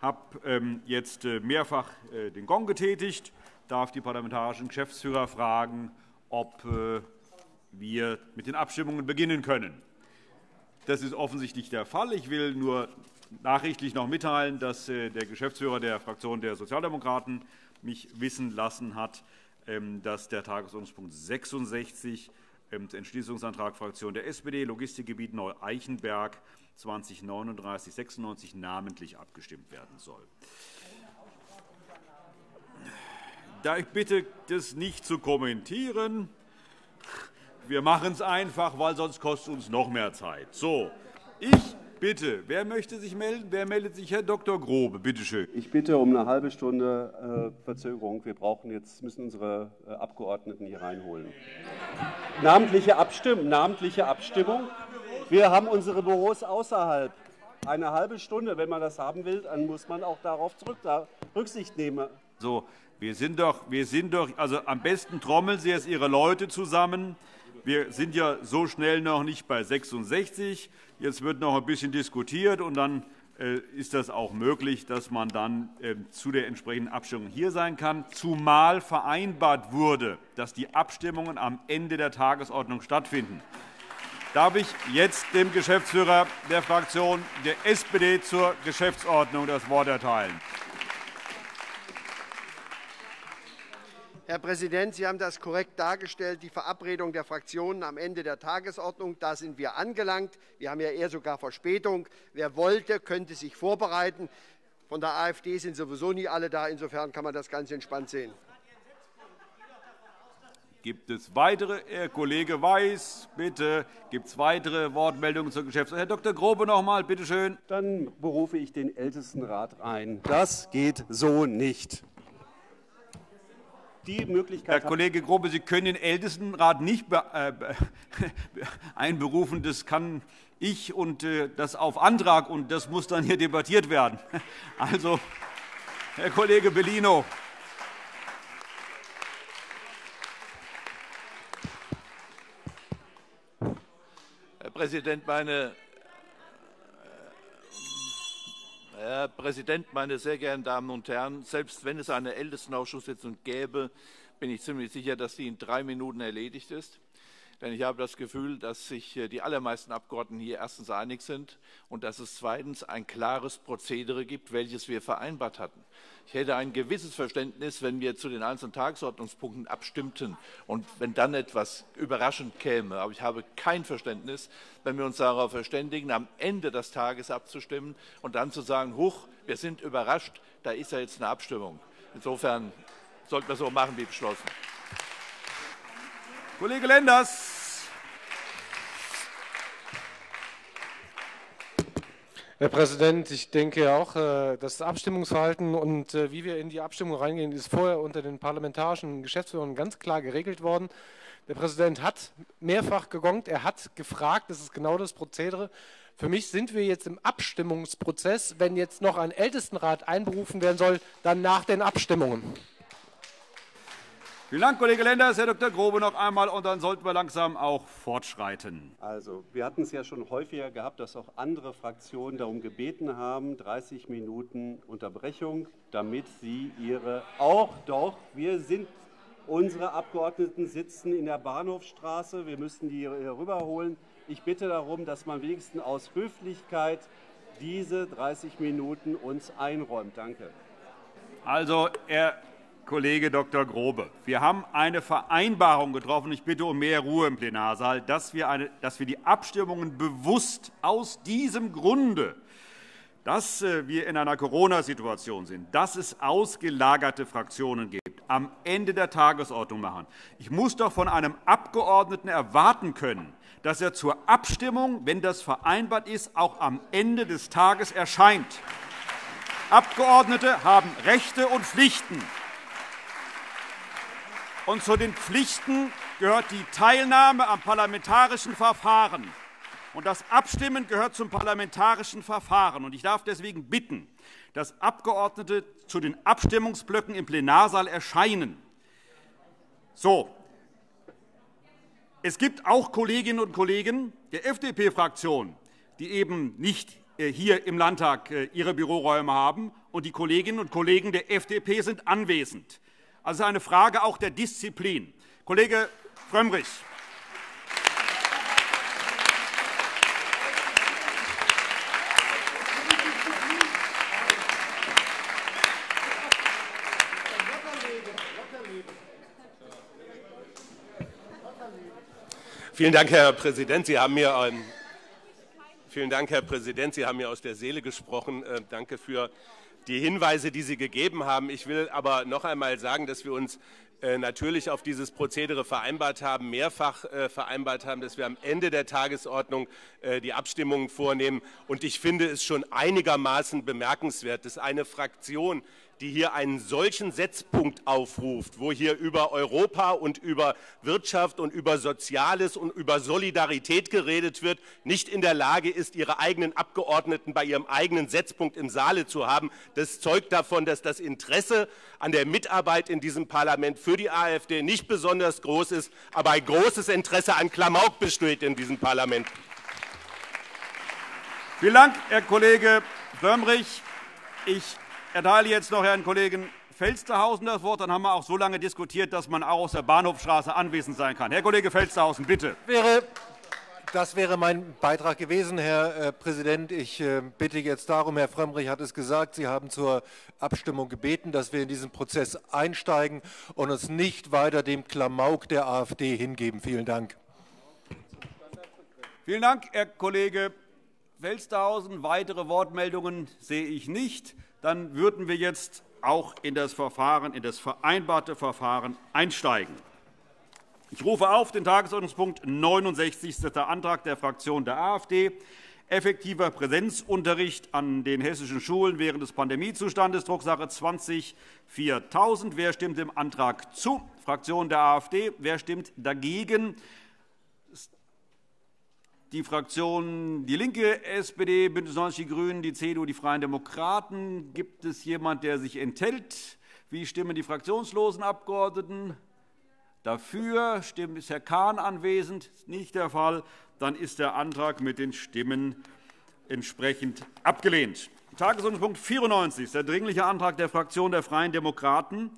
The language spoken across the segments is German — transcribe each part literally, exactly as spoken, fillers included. habe jetzt mehrfach den Gong getätigt, darf die parlamentarischen Geschäftsführer fragen, ob wir mit den Abstimmungen beginnen können. Das ist offensichtlich der Fall. Ich will nur nachrichtlich noch mitteilen, dass der Geschäftsführer der Fraktion der Sozialdemokraten mich wissen lassen hat, dass der Tagesordnungspunkt sechsundsechzig, Entschließungsantrag Fraktion der S P D, Logistikgebiet Neu-Eichenberg zwanzig neununddreißig sechsundneunzig, namentlich abgestimmt werden soll. Da ich bitte, das nicht zu kommentieren, wir machen es einfach, weil sonst kostet uns noch mehr Zeit. So, ich bitte, wer möchte sich melden? Wer meldet sich? Herr Doktor Grobe, bitte schön. Ich bitte um eine halbe Stunde Verzögerung. Wir brauchen jetzt, müssen unsere Abgeordneten hier reinholen. Namentliche Abstimmung, namentliche Abstimmung. Wir haben unsere Büros außerhalb. Eine halbe Stunde, wenn man das haben will, dann muss man auch darauf zurück, da Rücksicht nehmen. So, wir sind doch, wir sind doch, also am besten trommeln Sie jetzt Ihre Leute zusammen. Wir sind ja so schnell noch nicht bei sechsundsechzig. Jetzt wird noch ein bisschen diskutiert, und dann ist das auch möglich, dass man dann zu der entsprechenden Abstimmung hier sein kann, zumal vereinbart wurde, dass die Abstimmungen am Ende der Tagesordnung stattfinden. Darf ich jetzt dem Geschäftsführer der Fraktion der S P D zur Geschäftsordnung das Wort erteilen? Herr Präsident, Sie haben das korrekt dargestellt, die Verabredung der Fraktionen am Ende der Tagesordnung. Da sind wir angelangt. Wir haben ja eher sogar Verspätung. Wer wollte, könnte sich vorbereiten. Von der AfD sind sowieso nie alle da. Insofern kann man das ganz entspannt sehen. Gibt es weitere? Herr Kollege Weiß, bitte. Gibt es weitere Wortmeldungen zur Geschäftsordnung? Herr Doktor Grobe noch einmal, bitte schön. Dann berufe ich den Ältestenrat ein. Das geht so nicht. Die Möglichkeit Herr Kollege Grobe, Sie können den Ältestenrat nicht einberufen. Das kann ich und das auf Antrag, und das muss dann hier debattiert werden. Also, Herr Kollege Bellino. Herr Präsident, meine, Herr Präsident, meine sehr geehrten Damen und Herren! Selbst wenn es eine Ältestenausschusssitzung gäbe, bin ich ziemlich sicher, dass sie in drei Minuten erledigt ist. Denn ich habe das Gefühl, dass sich die allermeisten Abgeordneten hier erstens einig sind und dass es zweitens ein klares Prozedere gibt, welches wir vereinbart hatten. Ich hätte ein gewisses Verständnis, wenn wir zu den einzelnen Tagesordnungspunkten abstimmten und wenn dann etwas überraschend käme. Aber ich habe kein Verständnis, wenn wir uns darauf verständigen, am Ende des Tages abzustimmen und dann zu sagen, huch, wir sind überrascht, da ist ja jetzt eine Abstimmung. Insofern sollten wir so machen wie beschlossen. Kollege Lenders. Herr Präsident, ich denke auch, das Abstimmungsverhalten und wie wir in die Abstimmung reingehen, ist vorher unter den parlamentarischen Geschäftsführern ganz klar geregelt worden. Der Präsident hat mehrfach gegongt, er hat gefragt, das ist genau das Prozedere. Für mich sind wir jetzt im Abstimmungsprozess. Wenn jetzt noch ein Ältestenrat einberufen werden soll, dann nach den Abstimmungen. Vielen Dank, Kollege Lenders. Herr Doktor Grobe noch einmal, und dann sollten wir langsam auch fortschreiten. Also, wir hatten es ja schon häufiger gehabt, dass auch andere Fraktionen darum gebeten haben, dreißig Minuten Unterbrechung, damit sie ihre auch doch, wir sind unsere Abgeordneten sitzen in der Bahnhofstraße, wir müssen die hier rüberholen. Ich bitte darum, dass man wenigstens aus Höflichkeit diese dreißig Minuten uns einräumt. Danke. Also, er Kollege Doktor Grobe, wir haben eine Vereinbarung getroffen, ich bitte um mehr Ruhe im Plenarsaal, dass wir, eine, dass wir die Abstimmungen bewusst aus diesem Grunde, dass wir in einer Corona-Situation sind, dass es ausgelagerte Fraktionen gibt, am Ende der Tagesordnung machen. Ich muss doch von einem Abgeordneten erwarten können, dass er zur Abstimmung, wenn das vereinbart ist, auch am Ende des Tages erscheint. Abgeordnete haben Rechte und Pflichten. Und zu den Pflichten gehört die Teilnahme am parlamentarischen Verfahren. Und das Abstimmen gehört zum parlamentarischen Verfahren. Und ich darf deswegen bitten, dass Abgeordnete zu den Abstimmungsblöcken im Plenarsaal erscheinen. So. Es gibt auch Kolleginnen und Kollegen der F D P-Fraktion, die eben nicht hier im Landtag ihre Büroräume haben, und die Kolleginnen und Kollegen der F D P sind anwesend. Also eine Frage auch der Disziplin. Kollege Frömmrich, vielen Dank, Herr Präsident. Sie haben mir ein Vielen Dank, Herr Präsident. Sie haben mir aus der Seele gesprochen. Danke für die Hinweise, die Sie gegeben haben. Ich will aber noch einmal sagen, dass wir uns natürlich auf dieses Prozedere vereinbart haben, mehrfach vereinbart haben, dass wir am Ende der Tagesordnung die Abstimmungen vornehmen. Und ich finde es schon einigermaßen bemerkenswert, dass eine Fraktion, die hier einen solchen Setzpunkt aufruft, wo hier über Europa und über Wirtschaft und über Soziales und über Solidarität geredet wird, nicht in der Lage ist, ihre eigenen Abgeordneten bei ihrem eigenen Setzpunkt im Saale zu haben. Das zeugt davon, dass das Interesse an der Mitarbeit in diesem Parlament für die AfD nicht besonders groß ist, aber ein großes Interesse an Klamauk besteht in diesem Parlament. Vielen Dank, Herr Kollege Frömmrich. Ich Ich erteile jetzt noch Herrn Kollegen Felstehausen das Wort. Dann haben wir auch so lange diskutiert, dass man auch aus der Bahnhofstraße anwesend sein kann. Herr Kollege Felstehausen, bitte. Das wäre mein Beitrag gewesen, Herr Präsident. Ich bitte jetzt darum, Herr Frömmrich hat es gesagt, Sie haben zur Abstimmung gebeten, dass wir in diesen Prozess einsteigen und uns nicht weiter dem Klamauk der AfD hingeben. Vielen Dank. Vielen Dank, Herr Kollege Felstehausen. Weitere Wortmeldungen sehe ich nicht. Dann würden wir jetzt auch in das Verfahren, in das vereinbarte Verfahren einsteigen. Ich rufe auf den Tagesordnungspunkt neunundsechzig, der Antrag der Fraktion der AfD, effektiver Präsenzunterricht an den hessischen Schulen während des Pandemiezustandes, Drucksache zwanzig Strich viertausend. Wer stimmt dem Antrag zu? Fraktion der AfD. Wer stimmt dagegen? Die Fraktionen DIE LINKE, S P D, BÜNDNIS neunzig die GRÜNEN, die CDU, die Freien Demokraten. Gibt es jemanden, der sich enthält? Wie stimmen die fraktionslosen Abgeordneten? Dafür stimmt, ist Herr Kahn anwesend? Ist nicht der Fall. Dann ist der Antrag mit den Stimmen entsprechend abgelehnt. Tagesordnungspunkt vierundneunzig, der Dringliche Antrag der Fraktion der Freien Demokraten,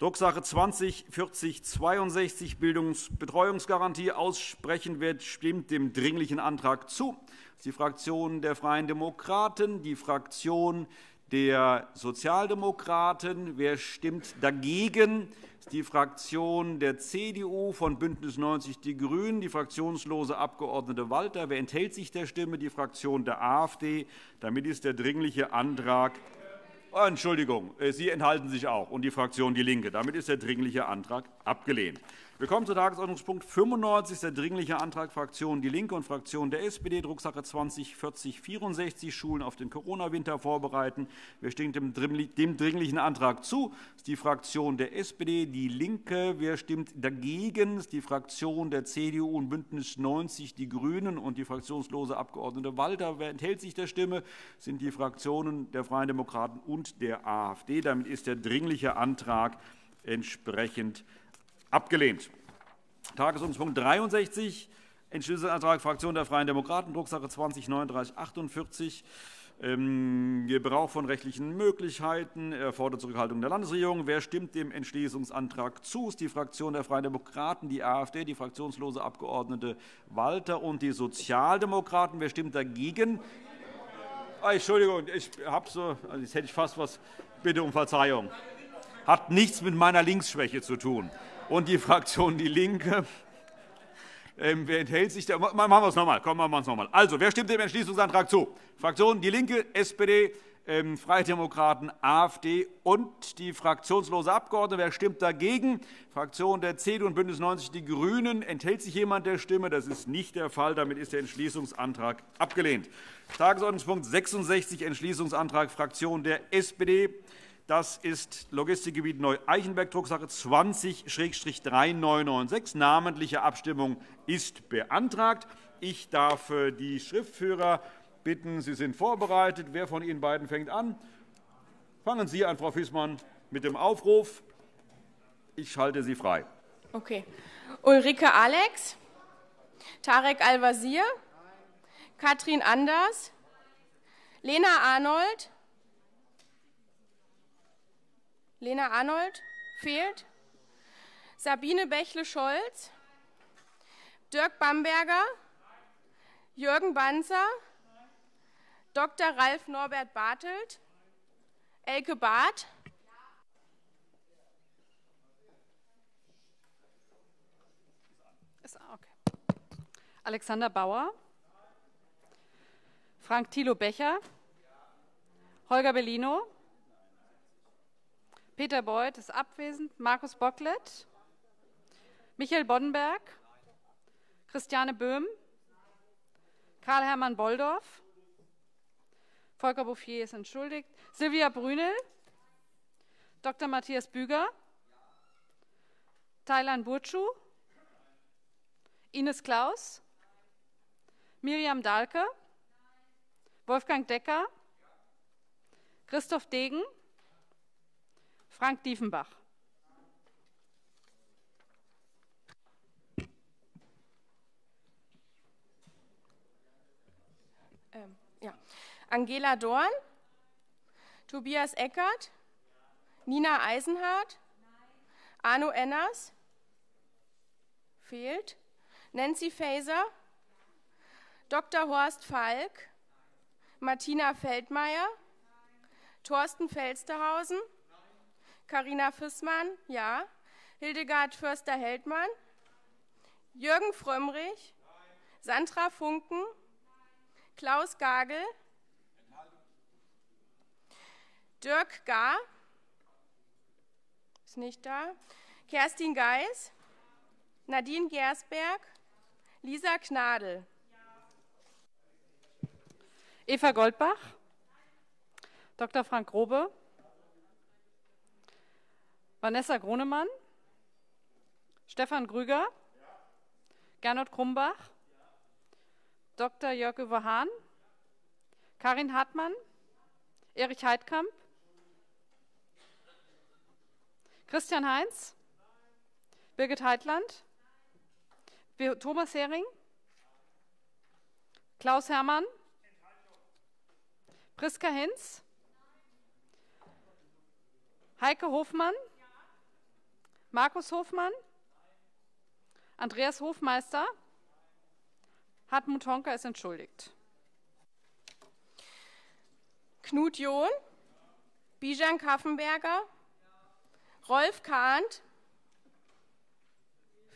Drucksache zwanzig vierzig zweiundsechzig, Bildungsbetreuungsgarantie. Aussprechen wird, stimmt dem Dringlichen Antrag zu. Die Fraktion der Freien Demokraten, die Fraktion der Sozialdemokraten. Wer stimmt dagegen? Die Fraktion der C D U, von BÜNDNIS neunzig die GRÜNEN, die fraktionslose Abgeordnete Walter. Wer enthält sich der Stimme? Die Fraktion der AfD. Damit ist der Dringliche Antrag Entschuldigung, Sie enthalten sich auch, und die Fraktion DIE LINKE. Damit ist der Dringliche Antrag abgelehnt. Wir kommen zu Tagesordnungspunkt fünfundneunzig, der Dringliche Antrag Fraktion DIE LINKE und Fraktion der S P D, Drucksache zwanzig vierzig vierundsechzig, Schulen auf den Corona-Winter vorbereiten. Wir stimmen dem Dringlichen Antrag zu. Das ist die Fraktion der S P D, DIE LINKE. Wer stimmt dagegen? Das ist die Fraktion der C D U und BÜNDNIS neunzig die GRÜNEN und die fraktionslose Abgeordnete Walter. Wer enthält sich der Stimme? Das sind die Fraktionen der Freien Demokraten und der AfD. Damit ist der Dringliche Antrag entsprechend abgelehnt. Tagesordnungspunkt dreiundsechzig, Entschließungsantrag Fraktion der Freien Demokraten, Drucksache zwanzig neununddreißig achtundvierzig. Gebrauch von rechtlichen Möglichkeiten, erfordert Zurückhaltung der Landesregierung. Wer stimmt dem Entschließungsantrag zu? Ist die Fraktion der Freien Demokraten, die AfD, die fraktionslose Abgeordnete Walter und die Sozialdemokraten. Wer stimmt dagegen? Entschuldigung, ich habe so, jetzt hätte ich fast was. Bitte um Verzeihung. Hat nichts mit meiner Linksschwäche zu tun. Und die Fraktion DIE LINKE. Ähm, wer enthält sich der? Machen wir es nochmal. Komm, machen wir es nochmal. Also, wer stimmt dem Entschließungsantrag zu? Fraktion DIE LINKE, S P D, ähm, Freie Demokraten, AfD und die fraktionslose Abgeordnete. Wer stimmt dagegen? Fraktion der C D U und BÜNDNIS neunzig die GRÜNEN. Enthält sich jemand der Stimme? Das ist nicht der Fall. Damit ist der Entschließungsantrag abgelehnt. Tagesordnungspunkt sechsundsechzig, Entschließungsantrag Fraktion der S P D. Das ist Logistikgebiet Neu-Eichenberg, Drucksache zwanzig Schrägstrich drei neun neun sechs. Namentliche Abstimmung ist beantragt. Ich darf die Schriftführer bitten, Sie sind vorbereitet. Wer von Ihnen beiden fängt an? Fangen Sie an, Frau Fissmann, mit dem Aufruf. Ich halte Sie frei. Okay. Ulrike Alex, Tarek Al-Wazir, Katrin Anders, Lena Arnold? Lena Arnold fehlt. Sabine Bächle-Scholz? Dirk Bamberger? Jürgen Banzer? Doktor Ralf Norbert Bartelt? Elke Barth? Okay. Alexander Bauer? Frank-Tilo Becher? Holger Bellino? Peter Beuth ist abwesend. Markus Bocklet? Michael Boddenberg? Christiane Böhm? Karl-Hermann Bolldorf? Volker Bouffier ist entschuldigt. Silvia Brünel? Doktor Matthias Büger? Taylan Burcu? Ines Klaus? Miriam Dahlke? Wolfgang Decker? Christoph Degen? Frank Diefenbach? Ähm, ja. Angela Dorn? Tobias Eckert? Nina Eisenhardt? Arno Enners? Fehlt. Nancy Faeser? Doktor Horst Falk? Martina Feldmeier? Thorsten Felstehausen? Karina Fissmann? Ja. Hildegard Förster-Heldmann? Jürgen Frömmrich? Nein. Sandra Funken? Nein. Klaus Gagel? Enthaltung. Dirk Gar? Ist nicht da. Kerstin Geis? Nadine Gersberg? Lisa Gnadl? Eva Goldbach? Doktor Frank Grobe? Vanessa Gronemann? Stefan Grüger? Ja. Gernot Krumbach? Ja. Doktor Jörg-Uwe Hahn? Ja. Karin Hartmann? Erich Heidkamp? Christian Heinz? Nein. Birgit Heitland? Nein. Thomas Hering? Nein. Klaus Hermann? Priska Hinz? Nein. Heike Hofmann? Ja. Markus Hofmann? Nein. Andreas Hofmeister? Nein. Hartmut Honka ist entschuldigt. Knut John? Ja. Bijan Kaffenberger? Ja. Rolf Kahnt?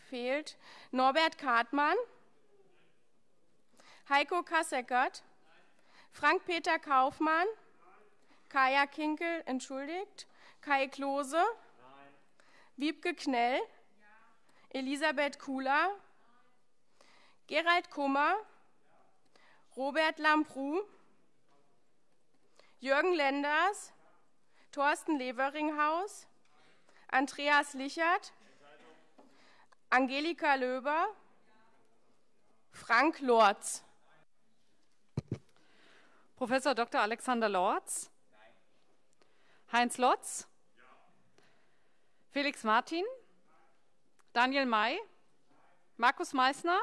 Fehlt. Norbert Kartmann? Heiko Kasseckert? Frank-Peter Kaufmann? Nein. Kaja Kinkel, entschuldigt. Kai Klose? Nein. Wiebke Knell? Ja. Elisabeth Kuhler? Nein. Gerald Kummer? Ja. Robert Lambrou? Jürgen Lenders? Ja. Thorsten Leveringhaus? Ja. Andreas Lichert? Ja. Angelika Löber? Ja. Frank Lorz? Professor Doktor Alexander Lorz? Nein. Heinz Lotz? Ja. Felix Martin? Nein. Daniel May? Nein. Markus Meißner?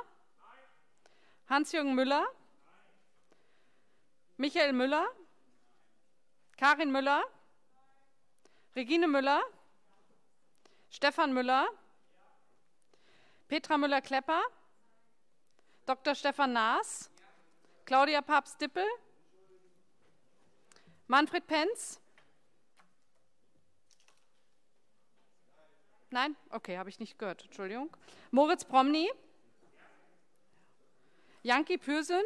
Hans-Jürgen Müller? Nein. Michael Müller? Nein. Karin Müller? Nein. Regine Müller? Nein. Stefan Müller? Ja. Petra Müller-Klepper? Doktor Stefan Naas? Ja. Claudia Papst-Dippel? Manfred Penz? Nein? Okay, habe ich nicht gehört, Entschuldigung. Moritz Promny? Janki Pürsün?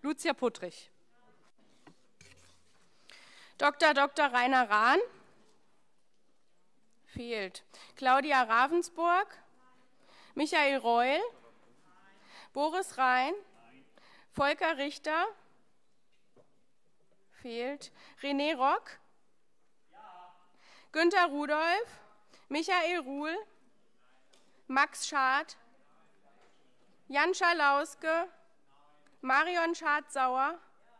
Lucia Puttrich? Doktor Doktor Rainer Rahn? Fehlt. Claudia Ravensburg? Michael Reul? Boris Rhein? Volker Richter? Fehlt. René Rock? Ja. Günther Rudolph? Michael Ruhl? Nein. Max Schad? Nein. Jan Schalauske? Nein. Marion Schardt-Sauer? Ja.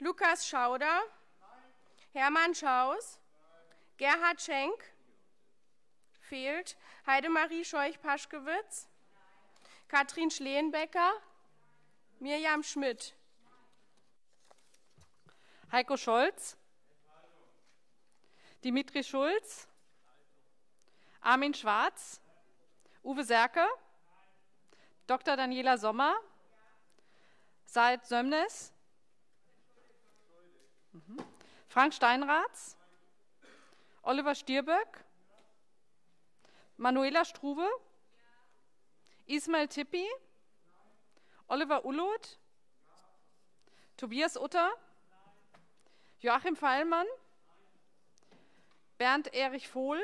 Lukas Schauder? Nein. Hermann Schaus? Nein. Gerhard Schenk? Ja. Fehlt. Heidemarie Scheuch-Paschkewitz? Katrin Schleenbecker? Nein. Mirjam Schmidt? Heiko Scholz, Dimitri Schulz, Armin Schwarz, Uwe Serke, Doktor Daniela Sommer, Said Sömnes, Frank Steinratz, Oliver Stierböck, Manuela Strube, Ismail Tippi, Oliver Ulloth, Tobias Utter, Joachim Feilmann, Bernd Erich Vohl,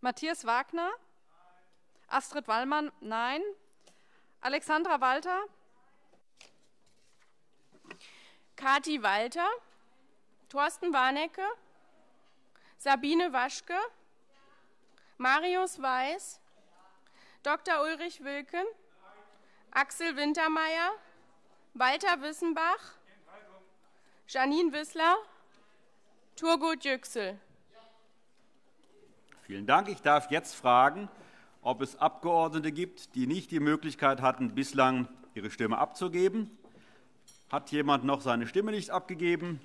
Matthias Wagner, Astrid Wallmann, nein, Alexandra Walter, Kati Walter, Thorsten Warnecke, Sabine Waschke, Marius Weiß, Doktor Ulrich Wilken, Axel Wintermeyer, Walter Wissenbach, Janine Wissler, Turgut Yüksel. Vielen Dank. Ich darf jetzt fragen, ob es Abgeordnete gibt, die nicht die Möglichkeit hatten, bislang ihre Stimme abzugeben. Hat jemand noch seine Stimme nicht abgegeben?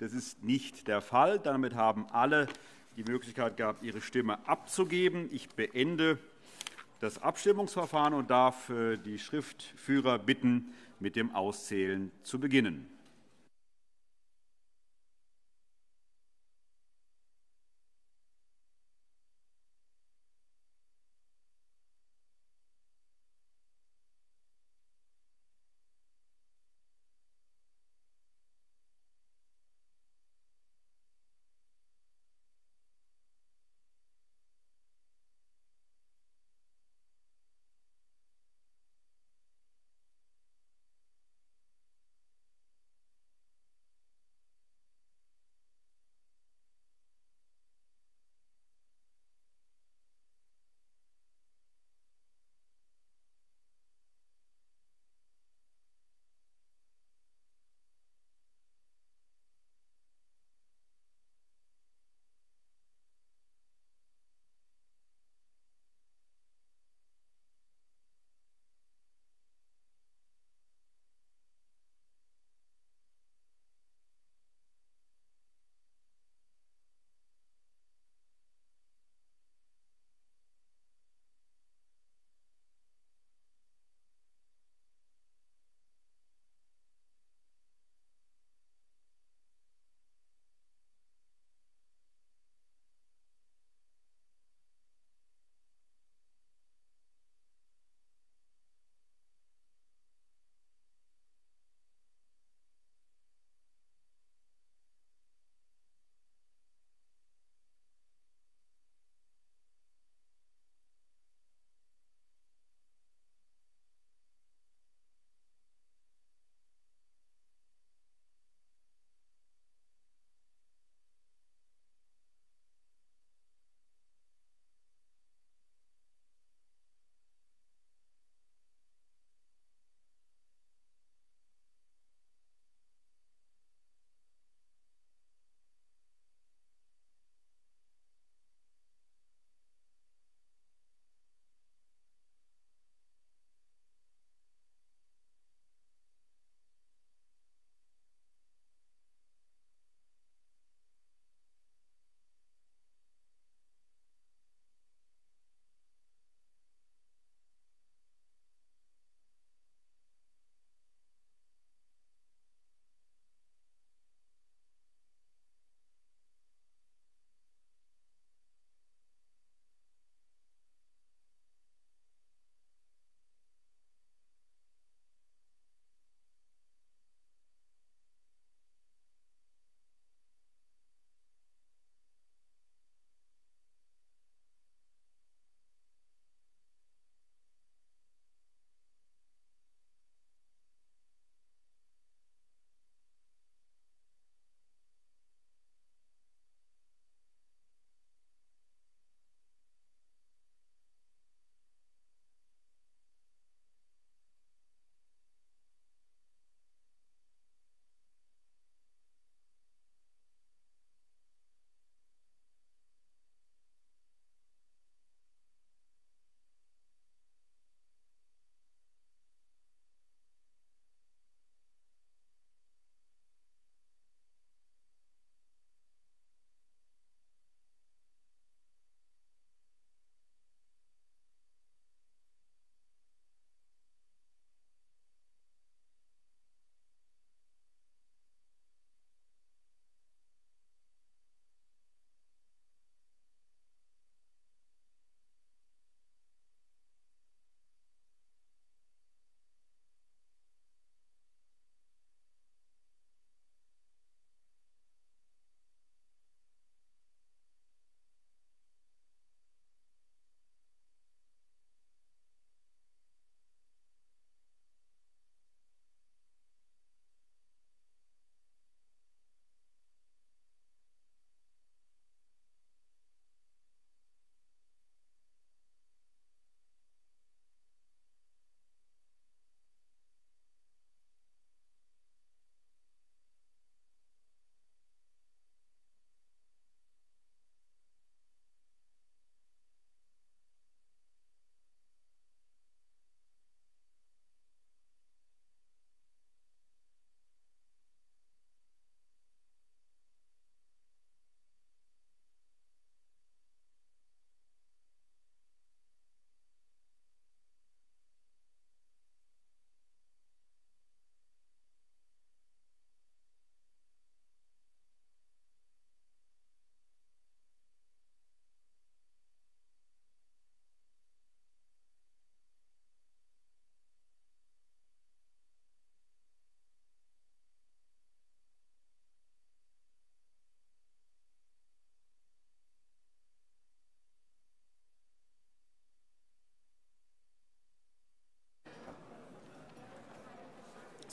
Das ist nicht der Fall. Damit haben alle die Möglichkeit gehabt, ihre Stimme abzugeben. Ich beende das Abstimmungsverfahren und darf die Schriftführer bitten, mit dem Auszählen zu beginnen.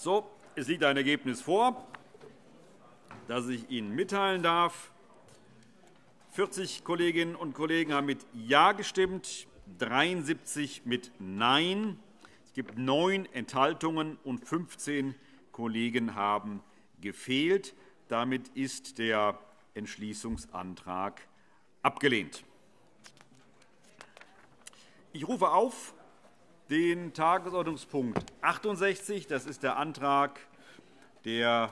So, es liegt ein Ergebnis vor, das ich Ihnen mitteilen darf. vierzig Kolleginnen und Kollegen haben mit Ja gestimmt, dreiundsiebzig mit Nein. Es gibt neun Enthaltungen und fünfzehn Kollegen haben gefehlt. Damit ist der Entschließungsantrag abgelehnt. Ich rufe auf den Tagesordnungspunkt achtundsechzig. Das ist der Antrag der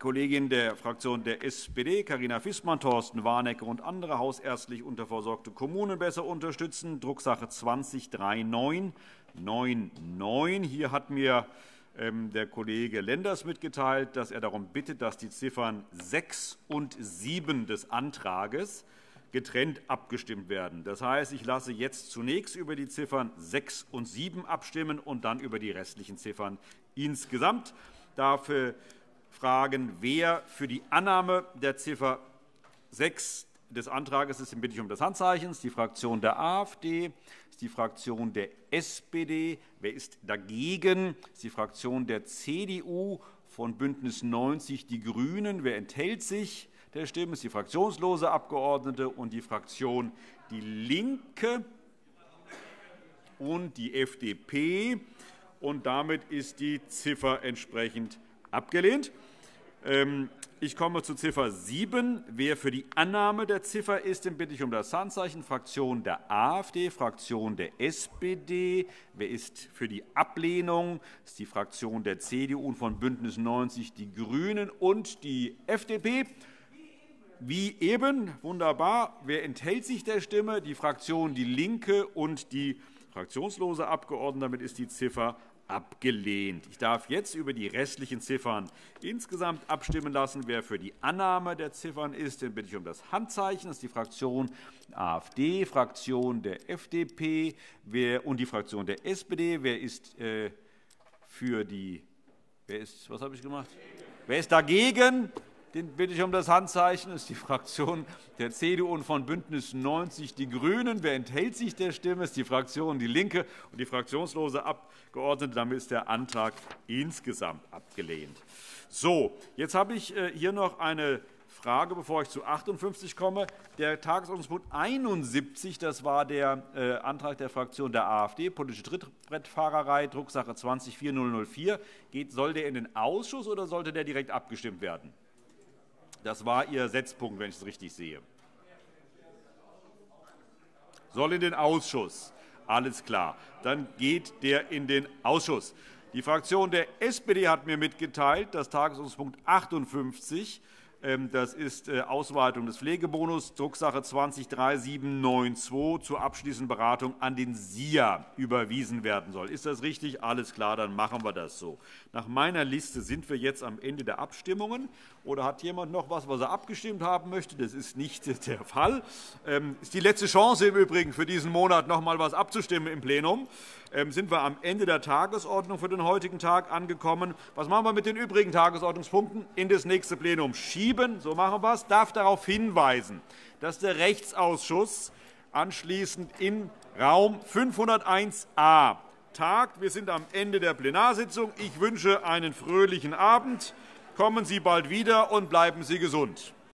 Kollegin der Fraktion der S P D, Karina Fissmann, Thorsten Warnecke und andere, hausärztlich unterversorgte Kommunen besser unterstützen, Drucksache zwanzig neunzehn neunundneunzig. Hier hat mir der Kollege Lenders mitgeteilt, dass er darum bittet, dass die Ziffern sechs und sieben des Antrages getrennt abgestimmt werden. Das heißt, ich lasse jetzt zunächst über die Ziffern sechs und sieben abstimmen und dann über die restlichen Ziffern insgesamt. Dafür fragen, wer für die Annahme der Ziffer sechs des Antrags ist, bitte ich um das Handzeichen. Das ist die Fraktion der AfD, ist die Fraktion der S P D. Wer ist dagegen? Das ist die Fraktion der C D U, von Bündnis neunzig Die Grünen. Wer enthält sich der Stimme? Das ist die fraktionslose Abgeordnete und die Fraktion Die Linke und die F D P. Und damit ist die Ziffer entsprechend abgelehnt. Ich komme zu Ziffer sieben. Wer für die Annahme der Ziffer ist, den bitte ich um das Handzeichen. Fraktion der AfD, Fraktion der S P D. Wer ist für die Ablehnung? Das ist die Fraktion der C D U und von Bündnis neunzig Die Grünen und die F D P. Wie eben, wunderbar. Wer enthält sich der Stimme? Die Fraktion Die Linke und die fraktionslose Abgeordnete. Damit ist die Ziffer abgelehnt. Ich darf jetzt über die restlichen Ziffern insgesamt abstimmen lassen. Wer für die Annahme der Ziffern ist, den bitte ich um das Handzeichen. Das ist die Fraktion der AfD, Fraktion der F D P und die Fraktion der S P D. Wer ist äh, für die? Wer ist? Was habe ich gemacht? Wer ist dagegen? Den bitte ich um das Handzeichen. Das ist die Fraktion der C D U und von Bündnis neunzig Die Grünen. Wer enthält sich der Stimme? Das ist die Fraktion Die Linke und die fraktionslose Abgeordnete. Damit ist der Antrag insgesamt abgelehnt. So, jetzt habe ich hier noch eine Frage, bevor ich zu achtundfünfzig komme. Der Tagesordnungspunkt einundsiebzig, das war der Antrag der Fraktion der AfD, politische Trittbrettfahrerei, Drucksache zwanzig viertausendvier. Soll der in den Ausschuss oder sollte der direkt abgestimmt werden? Das war Ihr Setzpunkt, wenn ich es richtig sehe. Soll in den Ausschuss? Alles klar. Dann geht der in den Ausschuss. Die Fraktion der S P D hat mir mitgeteilt, dass Tagesordnungspunkt achtundfünfzig, das ist Ausweitung des Pflegebonus, Drucksache zwanzig dreiundsiebzig zweiundneunzig, zur abschließenden Beratung an den S I A überwiesen werden soll. Ist das richtig? Alles klar, dann machen wir das so. Nach meiner Liste sind wir jetzt am Ende der Abstimmungen. Oder hat jemand noch etwas, was er abgestimmt haben möchte? Das ist nicht der Fall. Das ist die letzte Chance im Übrigen für diesen Monat, noch einmal etwas abzustimmen im Plenum. Sind wir am Ende der Tagesordnung für den heutigen Tag angekommen. Was machen wir mit den übrigen Tagesordnungspunkten? In das nächste Plenum schieben, so machen wir es. Darf darauf hinweisen, dass der Rechtsausschuss anschließend in Raum fünfhunderteins a tagt. Wir sind am Ende der Plenarsitzung. Ich wünsche einen fröhlichen Abend. Kommen Sie bald wieder und bleiben Sie gesund.